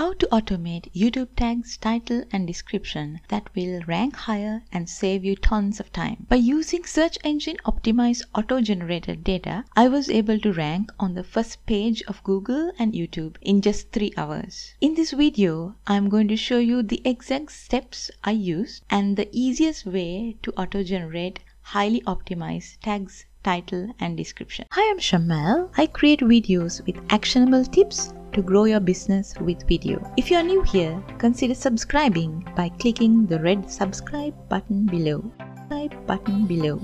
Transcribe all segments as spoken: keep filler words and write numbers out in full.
How to automate YouTube tags, title and description that will rank higher and save you tons of time. By using search engine optimized auto-generated data, I was able to rank on the first page of Google and YouTube in just three hours. In this video, I'm going to show you the exact steps I used and the easiest way to auto-generate highly optimized tags, title and description. Hi, I'm Shamel. I create videos with actionable tips to grow your business with video. If you are new here, consider subscribing by clicking the red subscribe button below. Subscribe button below.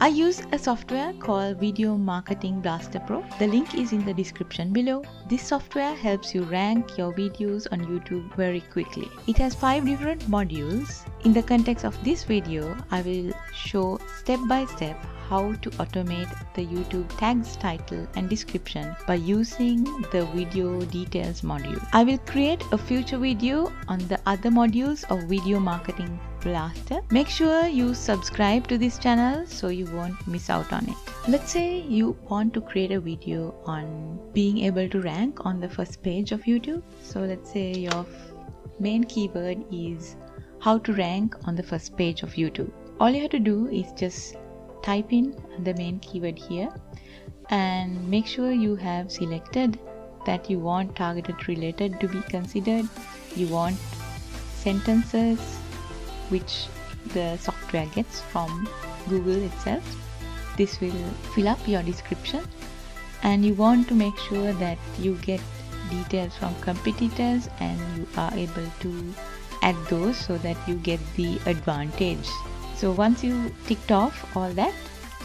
I use a software called Video Marketing Blaster Pro. The link is in the description below. This software helps you rank your videos on YouTube very quickly. It has five different modules. In the context of this video, I will show step by step how to automate the YouTube tags, title and description by using the video details module. I will create a future video on the other modules of Video Marketing Blaster. Make sure you subscribe to this channel so you won't miss out on it. Let's say you want to create a video on being able to rank on the first page of YouTube. So let's say your main keyword is how to rank on the first page of YouTube. All you have to do is just type in the main keyword here and make sure you have selected that you want targeted related to be considered, you want sentences which the software gets from Google itself. This will fill up your description, and you want to make sure that you get details from competitors and you are able to add those so that you get the advantage. So once you ticked off all that,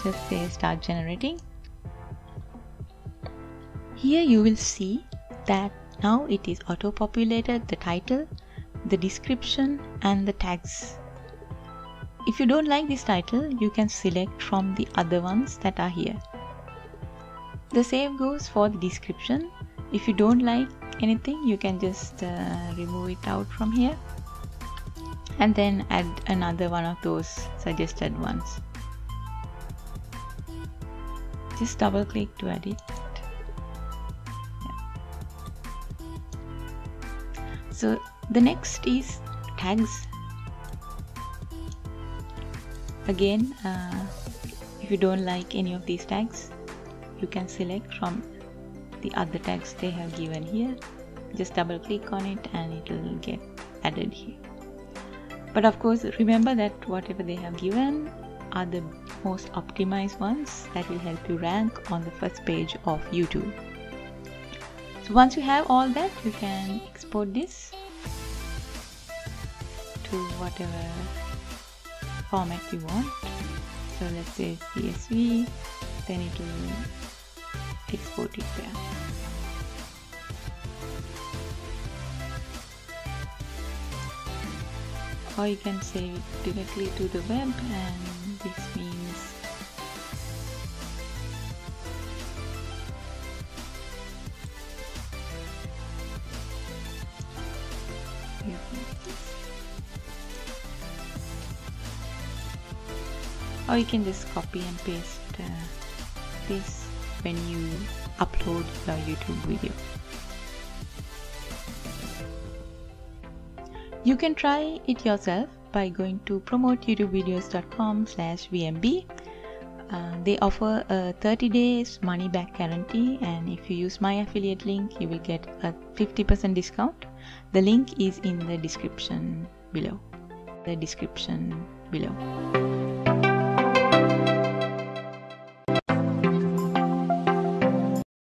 just say start generating. Here you will see that now it is auto-populated the title, the description and the tags. If you don't like this title, you can select from the other ones that are here. The same goes for the description. If you don't like anything, you can just uh, remove it out from here and then add another one of those suggested ones. Just double click to add it. Yeah. So the next is tags. Again, uh, if you don't like any of these tags, you can select from the other tags they have given here. Just double click on it and it will get added here. But of course, remember that whatever they have given are the most optimized ones that will help you rank on the first page of YouTube. So once you have all that, you can export this to whatever format you want. So let's say C S V, then it will export it there. Or you can save it directly to the web, and this means or you can just copy and paste uh, this when you upload your YouTube video. You can try it yourself by going to promote youtube videos dot com slash V M B. Uh, they offer a thirty days money back guarantee, and if you use my affiliate link, you will get a fifty percent discount. The link is in the description below. The description below.